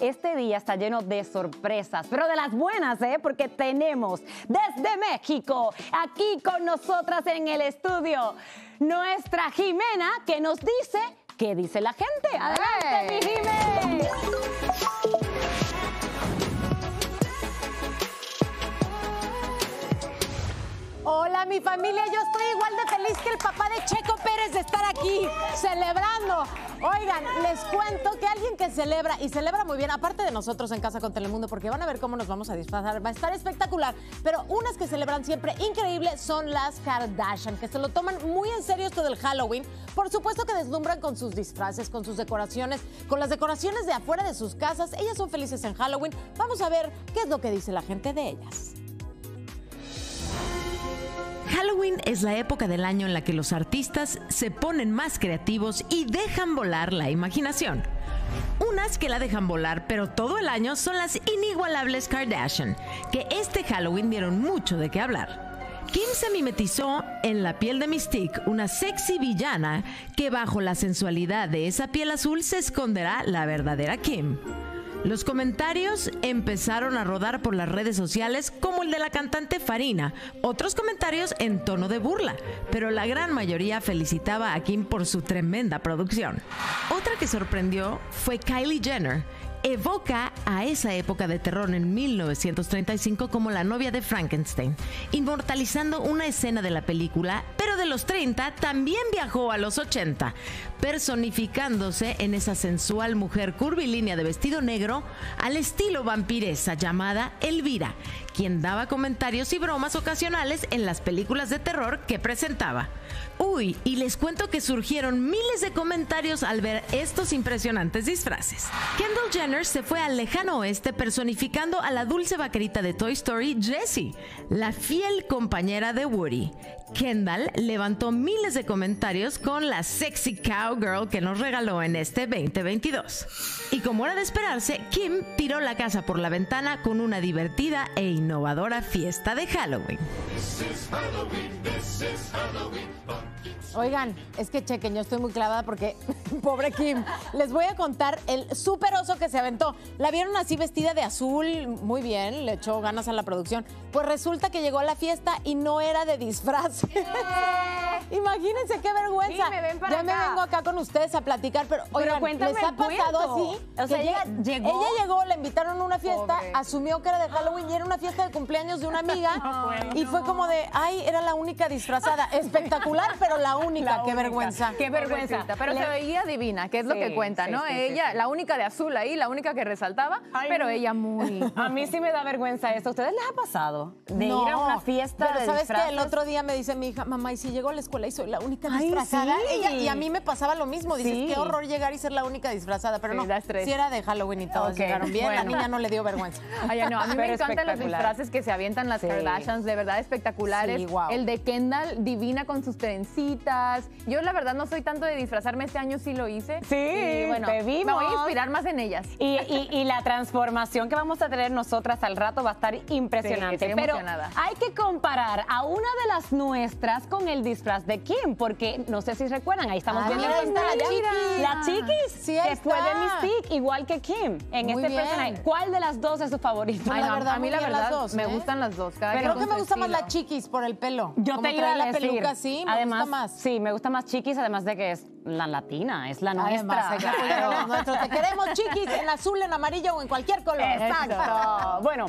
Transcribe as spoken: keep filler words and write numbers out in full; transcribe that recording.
Este día está lleno de sorpresas, pero de las buenas, ¿eh? Porque tenemos desde México, aquí con nosotras en el estudio, nuestra Jimena, que nos dice qué dice la gente. ¡Adelante, mi Jimena! Hola, mi familia, yo estoy igual de feliz que el papá de Checo Pérez de estar aquí celebrando. Oigan, les cuento que alguien que celebra, y celebra muy bien, aparte de nosotros en Casa con Telemundo, porque van a ver cómo nos vamos a disfrazar, va a estar espectacular, pero unas que celebran siempre increíble son las Kardashian, que se lo toman muy en serio esto del Halloween. Por supuesto que deslumbran con sus disfraces, con sus decoraciones, con las decoraciones de afuera de sus casas. Ellas son felices en Halloween. Vamos a ver qué es lo que dice la gente de ellas. Halloween es la época del año en la que los artistas se ponen más creativos y dejan volar la imaginación. Unas que la dejan volar, pero todo el año, son las inigualables Kardashian, que este Halloween dieron mucho de qué hablar. Kim se mimetizó en la piel de Mystique, una sexy villana que bajo la sensualidad de esa piel azul se esconderá la verdadera Kim. Los comentarios empezaron a rodar por las redes sociales, como el de la cantante Farina, otros comentarios en tono de burla, pero la gran mayoría felicitaba a Kim por su tremenda producción. Otra que sorprendió fue Kylie Jenner. Evoca a esa época de terror en mil novecientos treinta y cinco como la novia de Frankenstein, inmortalizando una escena de la película, pero de los treinta también viajó a los ochenta, personificándose en esa sensual mujer curvilínea de vestido negro al estilo vampiresa llamada Elvira, quien daba comentarios y bromas ocasionales en las películas de terror que presentaba. Uy, y les cuento que surgieron miles de comentarios al ver estos impresionantes disfraces. Kendall Jenner se fue al lejano oeste personificando a la dulce vaquerita de Toy Story, Jessie, la fiel compañera de Woody. Kendall levantó miles de comentarios con la sexy cowgirl que nos regaló en este veinte veintidós. Y como era de esperarse, Kim tiró la casa por la ventana con una divertida e innovadora fiesta de Halloween. Oigan, es que chequen, yo estoy muy clavada porque, pobre Kim, les voy a contar el súper oso que se aventó. La vieron así vestida de azul, muy bien, le echó ganas a la producción. Pues resulta que llegó a la fiesta y no era de disfraz. Imagínense qué vergüenza. Sí, me ven para ya acá. Me vengo acá con ustedes a platicar, pero, oigan, pero ¿les ha pasado así? O sea, ella llegó. Ella llegó, la invitaron a una fiesta, pobre. Asumió que era de Halloween y era una fiesta de cumpleaños de una amiga. No, bueno. Y fue como de, ay, era la única disfrazada. Espectacular, pero la única. La qué única. Vergüenza. Qué vergüenza. Pobrecita, pero le... se veía divina, que es sí, lo que cuenta, sí, ¿no? Sí, ella, sí. La única de azul ahí, la única que resaltaba, ay, pero ella muy... A mí sí me da vergüenza eso. ¿A ustedes les ha pasado de no, ir a una fiesta pero de ¿sabes disfraces? Qué? El otro día me dice mi hija, mamá, ¿y si llego a la escuela y soy la única disfrazada? Ay, sí. Ella, y a mí me pasaba lo mismo. Dices, sí. Qué horror llegar y ser la única disfrazada. Pero sí, no, si era de Halloween y todos okay. Llegaron bien. Bueno. La niña no le dio vergüenza. Ay, no, a mí pero me encantan los disfraces que se avientan las sí. Kardashians, de verdad espectaculares. Sí, wow. El de Kendall, divina con sus trencitas. Yo, la verdad, no soy tanto de disfrazarme. Este año sí lo hice. Sí, y bueno, te vimos. Me voy a inspirar más en ellas. Y, y, y la transformación que vamos a tener nosotras al rato va a estar impresionante. Sí, estoy pero emocionada. Hay que comparar a una de las nuestras con el disfraz de Kim, porque no sé si recuerdan, ahí estamos ah, viendo en pantalla la Chiquis, sí, que fue de Mystique, igual que Kim, en muy este bien. Personaje. ¿Cuál de las dos es su favorito? Ay, la no, verdad, a mí la verdad dos, me ¿eh? Gustan las dos. Cada pero creo que me gusta estilo. Más la Chiquis por el pelo. Yo como te iba a decir. La peluca, sí, me además, gusta más. Sí, me gusta más Chiquis, además de que es la latina, es la nuestra. Además, que, pero, nuestro, te queremos Chiquis en azul, en amarillo o en cualquier color. Exacto. Bueno.